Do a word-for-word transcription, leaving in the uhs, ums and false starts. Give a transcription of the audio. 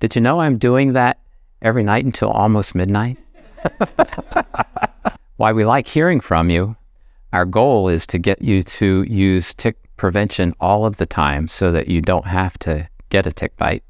Did you know I'm doing that every night until almost midnight? Why we like hearing from you, our goal is to get you to use tick prevention all of the time so that you don't have to get a tick bite.